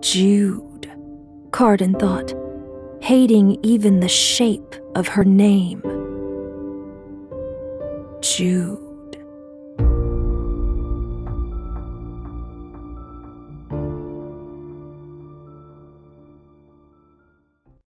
Jude, Cardan thought, hating even the shape of her name. Jude.